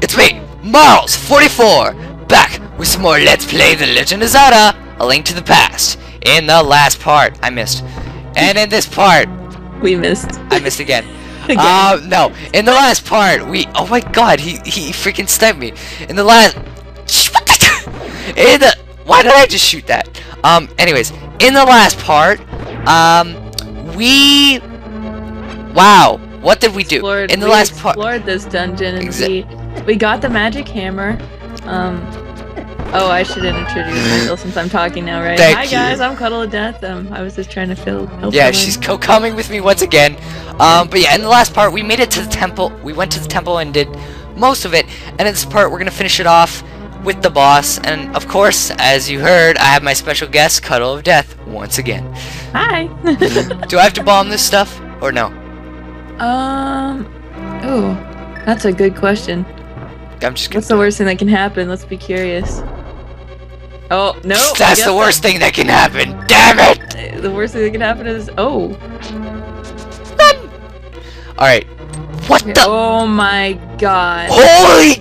It's me, Marlz44, back with some more Let's Play The Legend of Zelda, A Link to the Past. In the last part, I missed. And in this part... we missed. I missed again. No. In the last part, we... oh my god, he freaking stabbed me. In the last... in the... why did I just shoot that? Anyways, in the last part, we... wow. What did we do? In the last part... we explored this dungeon and we got the magic hammer. Oh, I should introduce myself since I'm talking now, right? Thank you. Hi guys, I'm Cuddle of Death. I was just trying to help yeah, someone. She's co-coming with me once again. But yeah, in the last part, we made it to the temple. We went to the temple and did most of it. And in this part, we're going to finish it off with the boss. And of course, as you heard, I have my special guest, Cuddle of Death, once again. Hi! Do I have to bomb this stuff? Or no? Ooh, that's a good question. I'm just gonna... what's the worst thing that can happen? Let's be curious. Oh, no! That's the worst thing that can happen! Damn it! The worst thing that can happen is... oh! Alright. What the... oh my god. Holy...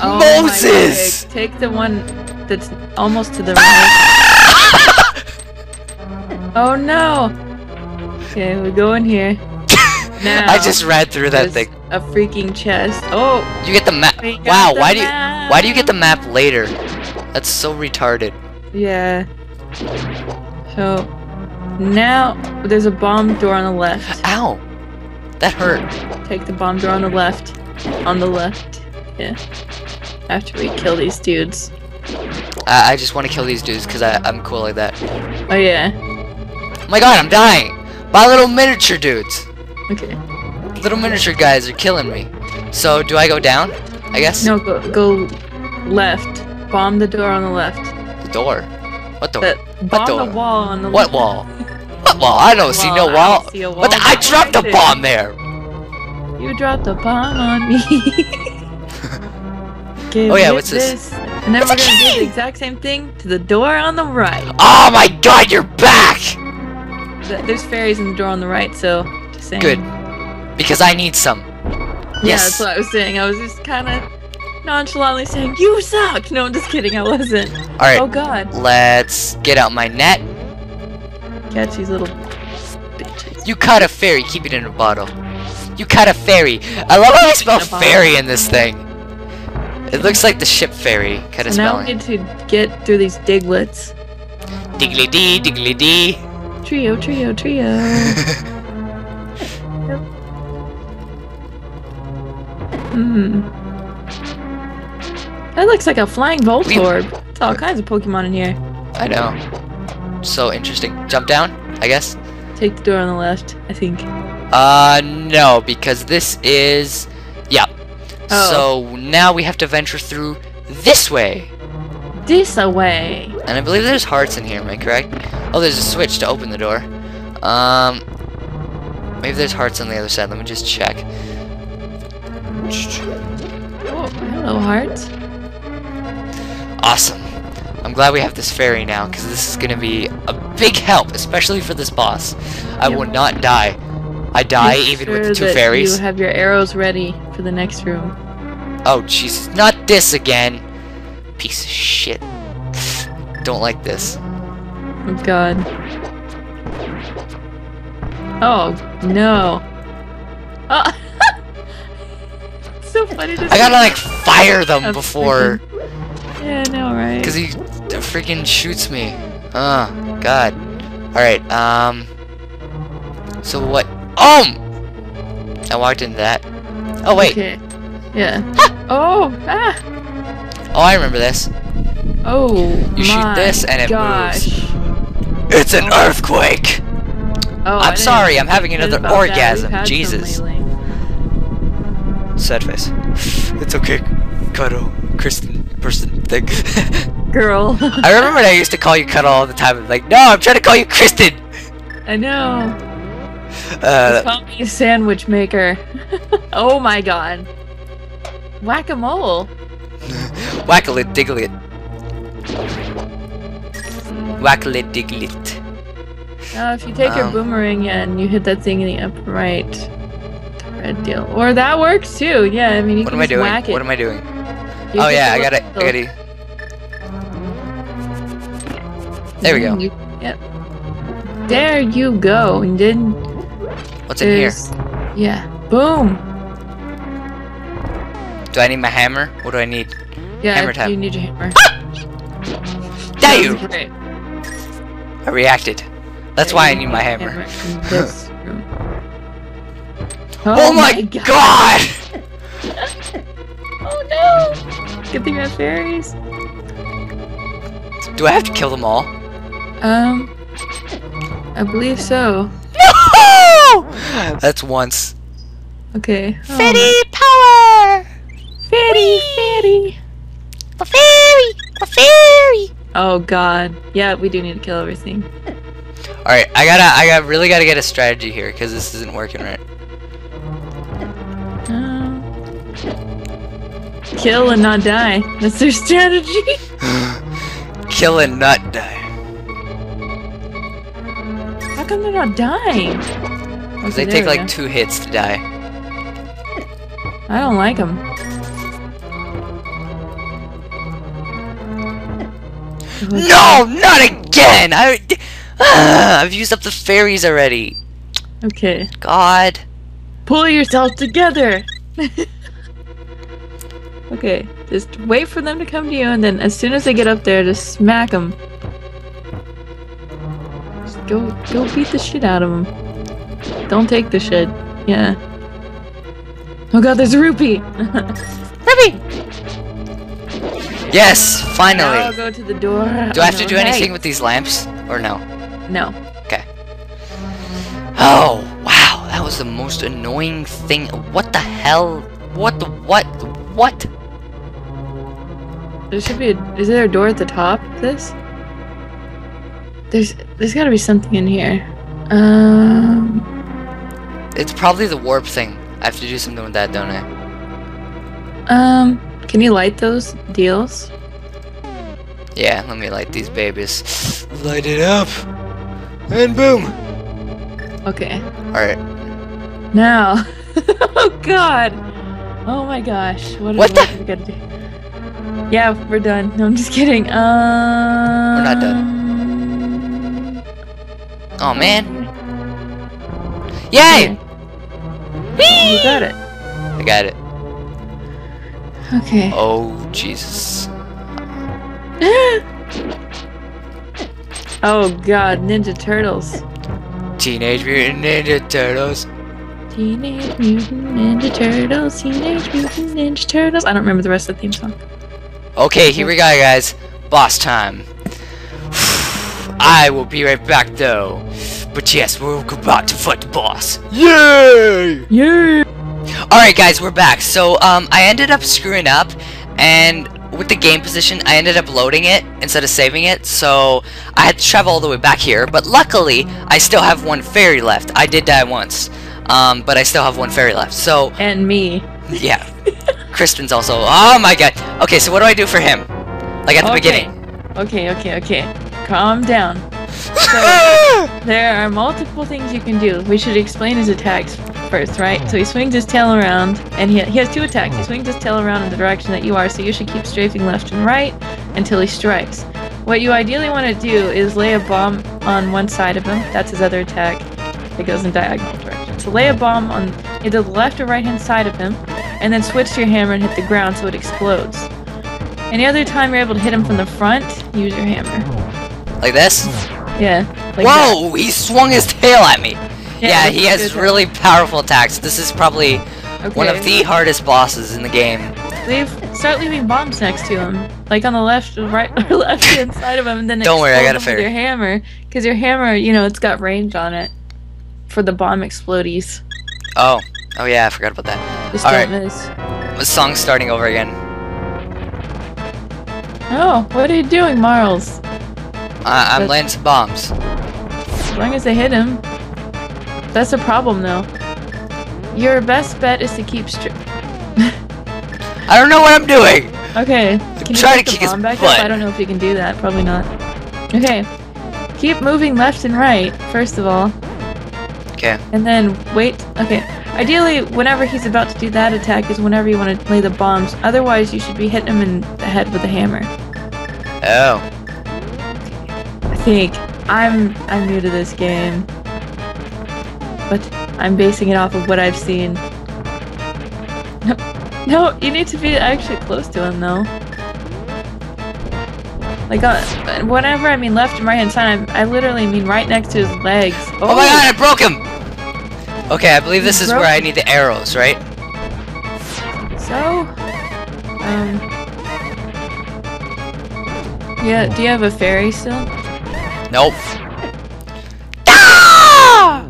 oh Moses! Take the one that's almost to the right. Oh no! Okay, we go in here. Now, I just ran through that thing. A freaking chest. Oh! You get the map. Wow, why do you get the map later? That's so retarded. Yeah. So now there's a bomb door on the left. Ow! That hurt. Take the bomb door on the left. On the left. Yeah. After we kill these dudes. I just want to kill these dudes because I'm cool like that. Oh yeah. Oh my god, I'm dying! By little miniature dudes! Okay. Little miniature guys are killing me. So, do I go down? I guess? No, go left. Bomb the door on the left. The door? What door? What door? Bomb the wall on the left. What wall? What wall? I don't see no wall. What the? I dropped a bomb there! You dropped a bomb on me. Okay, oh yeah, what's this? And then we're gonna do the exact same thing to the door on the right. Oh my god, you're back! There's fairies in the door on the right, so... same. Good, because I need some. Yeah, yes. That's what I was saying. I was just kind of nonchalantly saying, "You suck." No, I'm just kidding. I wasn't. All right. Oh God. Let's get out my net. Catch these little bitches. You caught a fairy. Keep it in a bottle. You caught a fairy. I love how I spell fairy in this thing. It looks like the ship fairy kind of spelling. Now we need to get through these diglets. Diggly dee, diggly dee. Trio, trio, trio. That looks like a flying Voltorb. It's all kinds of Pokemon in here. I know. So interesting. Jump down, I guess? Take the door on the left, I think. No, because this is... yeah. Oh. So now we have to venture through this way. This-a-way. And I believe there's hearts in here, am I correct? Oh, there's a switch to open the door. Maybe there's hearts on the other side. Let me just check. Oh, hello, heart. Awesome. I'm glad we have this fairy now, because this is going to be a big help, especially for this boss. I will not die. I die even with the two fairies. You have your arrows ready for the next room. Oh, Jesus. Not this again. Piece of shit. Don't like this. Oh, God. Oh, no. Oh. So funny to I gotta like fire them before. Yeah, I know, right? Because he freaking shoots me. Oh, God. Alright, so what? Oh! I walked into that. Oh, wait. Okay. Yeah. Ha! Oh! Ah! Oh, I remember this. Oh, you shoot this and it moves. It's an earthquake! Oh, I'm sorry, I'm having another orgasm. Jesus. Sad face. It's okay, Cuddle, Kristen, person, thing. Girl. I remember when I used to call you Cuddle all the time. I'm like, no, I'm trying to call you Kristen. I know. Just call me a sandwich maker. Oh my god. Whack-a-mole. Whack-a-lit, dig-a-lit. Whack-a-lit, dig-a-lit. If you take your boomerang and you hit that thing in the upper right. red deal. Or that works too. Yeah, I mean, you can just whack it. What am I doing? Oh yeah, I gotta. There we go. Yep. There you go. And then what's in here? Yeah. Boom. Do I need my hammer? What do I need? Yeah, hammer time. You need your hammer. Dang you! Great. I reacted. That's why I need my hammer. Oh my god! Oh no! Good thing I have fairies. Do I have to kill them all? I believe so. No! That's once. Okay. Oh. Fairy power! Fairy, fairy. A fairy! A fairy! Oh god. Yeah, we do need to kill everything. Alright, I really gotta get a strategy here, because this isn't working right. Kill and not die. That's their strategy. Kill and not die. How come they're not dying? Because they take like 2 hits to die. I don't like them. No! Not again! I've used up the fairies already. Okay. God. Pull yourself together! Okay, just wait for them to come to you, and then as soon as they get up there, just smack them. Just go beat the shit out of them. Don't take the shit. Yeah. Oh god, there's a rupee! Rupee! Yes! Finally! Now I'll go to the door. Do I have to do anything with these lamps? Or no? No. Okay. Oh! Wow! That was the most annoying thing. What the hell? What the what? What? There should be a... Is there a door at the top of this? There's gotta be something in here. It's probably the warp thing. I have to do something with that, don't I? Can you light those deals? Yeah, let me light these babies. Light it up! And boom! Okay. Alright. Now! Oh god! Oh my gosh! What the? We gotta do? Yeah, we're done. No, I'm just kidding. We're not done. Oh man! Yay! Wee! You got it. I got it. Okay. Oh Jesus! Oh God! Ninja Turtles. Teenage Mutant Ninja Turtles. Teenage Mutant Ninja Turtles, Teenage Mutant Ninja Turtles. I don't remember the rest of the theme song. Okay, here we go, guys. Boss time. I will be right back, though. But yes, we're about to fight the boss. Yay! Yay! Alright, guys, we're back. So, I ended up screwing up, and with the game position, I ended up loading it instead of saving it, so I had to travel all the way back here. But luckily, I still have 1 fairy left. I did die once. But I still have 1 fairy left, so... And me. Yeah. Kristen's also... Oh my god! Okay, so what do I do for him? Like, at the beginning. Okay. Calm down. So, there are multiple things you can do. We should explain his attacks first, right? So he swings his tail around, and he has 2 attacks. He swings his tail around in the direction that you are, so you should keep strafing left and right until he strikes. What you ideally want to do is lay a bomb on one side of him. That's his other attack. It goes in diagonal direction. So lay a bomb on either the left or right hand side of him, and then switch to your hammer and hit the ground so it explodes. Any other time you're able to hit him from the front, use your hammer. Like this? Yeah. Like whoa! That. He swung his tail at me! Yeah, he has really powerful attacks. This is probably one of the hardest bosses in the game. Start leaving bombs next to him. Like on the left or right or left hand side of him, and then don't worry, I got a fair. With your hammer. Because your hammer, you know, it's got range on it. For the bomb explodies. Oh yeah, I forgot about that. Just don't miss. The song's starting over again. Oh, what are you doing, Marlz? I'm laying some bombs. As long as they hit him. That's a problem, though. Your best bet is to keep I don't know what I'm doing! Okay, can you try to kick his butt. I don't know if you can do that, probably not. Okay, keep moving left and right, first of all. Okay. And then wait. Okay. Ideally, whenever he's about to do that attack is whenever you want to lay the bombs. Otherwise, you should be hitting him in the head with a hammer. Oh. I think I'm new to this game, but I'm basing it off of what I've seen. No, you need to be actually close to him though. Like, whenever I mean left and right hand side, I literally mean right next to his legs. Oh my god, I broke him! Okay, I believe this is where I need the arrows, right? So? Yeah, do you have a fairy still? Nope. Ah!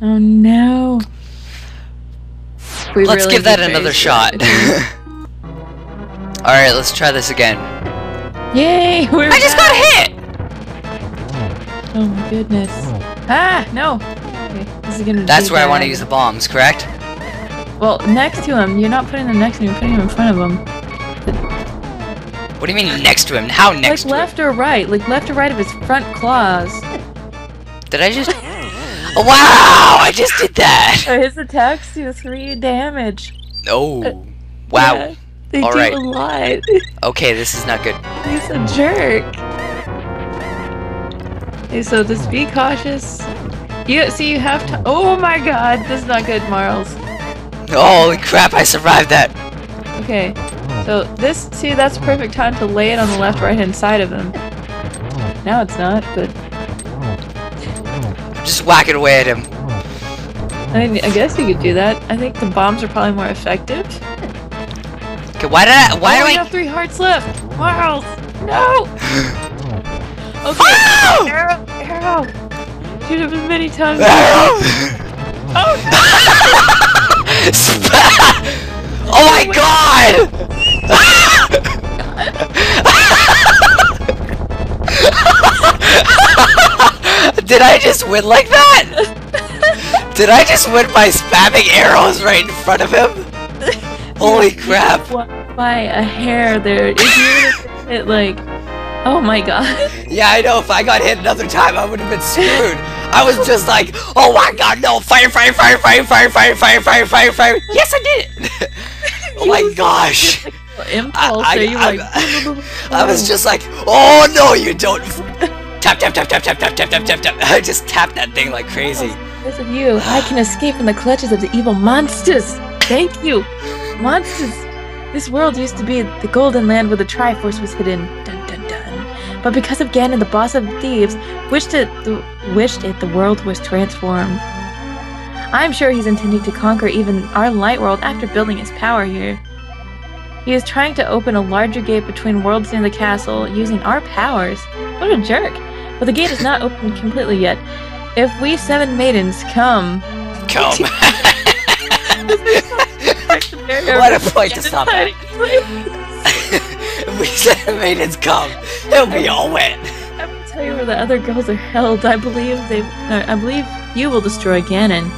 Oh no. Let's give that another shot. Alright, let's try this again. Yay! We're back. Just got hit! Oh my goodness. Ah! No! Okay, this is gonna That's where bad. I want to use the bombs, correct? Well, next to him. You're not putting them next to him, you're putting them in front of him. What do you mean next to him? How next to him? Like left or right. Like left or right of his front claws. Did I just... Oh, wow! I just did that! His attacks do 3 damage. Oh. Wow. Yeah. They All do right. a lot. Okay, this is not good. He's a jerk. Okay, so just be cautious. You have to. Oh my god, this is not good, Marlz. Holy crap, I survived that. Okay, so this, see, that's perfect time to lay it on the left, right hand side of him. Now it's not, but. Just whack it away at him. I mean, I guess you could do that. I think the bombs are probably more effective. Why did I? Why do I? We have 3 hearts left. Marlz, no. Okay. Oh! Arrow. Shoot him as many times. Oh no! Oh my god! Did I just win like that? Did I just win by spamming arrows right in front of him? Holy crap! By a hair there. If you would've hit like... Oh my god. Yeah, I know. If I got hit another time, I would've been screwed. I was just like, oh my god, no! Fire, fire, fire, fire, fire, fire, fire, fire, fire, fire! Yes, I did it! Oh my gosh. I was just like, oh no, you don't... Tap, tap, tap, tap, tap, tap, tap, tap, tap, tap. I just tapped that thing like crazy. Because of you, I can escape from the clutches of the evil monsters. Thank you. Monsters! This world used to be the golden land where the Triforce was hidden. Dun dun dun. But because of Ganon, the boss of thieves, wished the world was transformed. I'm sure he's intending to conquer even our light world after building his power here. He is trying to open a larger gate between worlds near the castle using our powers. What a jerk! But the gate is not open completely yet. If we 7 maidens come. What a point to stop it. If we 7 maidens come, it'll be all wet. I will tell you where the other girls are held. I believe you will destroy Ganon.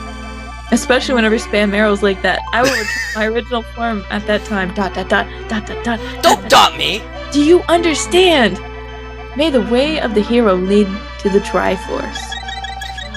Especially whenever spam arrows like that. I will return my original form at that time. Dot dot dot dot dot dot. Don't dot me! Do you understand? May the way of the hero lead to the Triforce.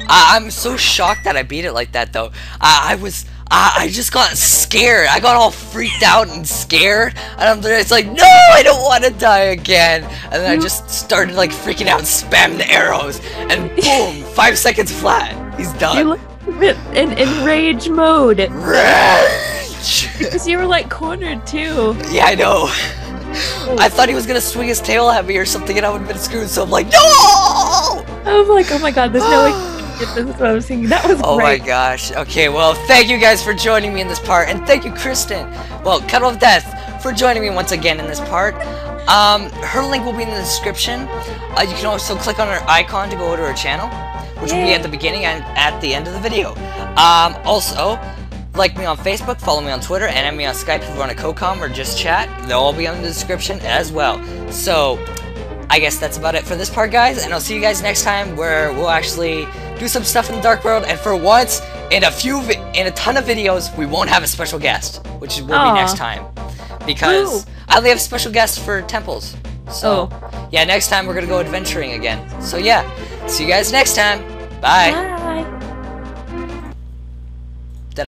I'm so shocked that I beat it like that though. I just got scared. I got all freaked out and scared, and it's like, no, I don't want to die again. And then I just started like freaking out, spamming the arrows, and boom, 5 seconds flat. He's done. You went in rage mode. Rage. Because you were like cornered too. Yeah, I know. I thought he was gonna swing his tail at me or something, and I would have been screwed. So I'm like, no. I'm like, oh my god, there's no way. This is what I was thinking. That was oh great. My gosh. Okay, well, thank you guys for joining me in this part, and thank you, Kristen. Well, Cuddle of Death, for joining me once again in this part. Her link will be in the description. You can also click on her icon to go to her channel, which will be at the beginning and at the end of the video. Also, like me on Facebook, follow me on Twitter, and add me on Skype if you want to co-com or just chat. They'll all be in the description as well. So, I guess that's about it for this part, guys, and I'll see you guys next time where we'll actually do some stuff in the dark world, and for once, in a ton of videos, we won't have a special guest, which will be next time, because I only have special guests for temples, so yeah, next time we're gonna go adventuring again, so yeah, see you guys next time, bye! Bye.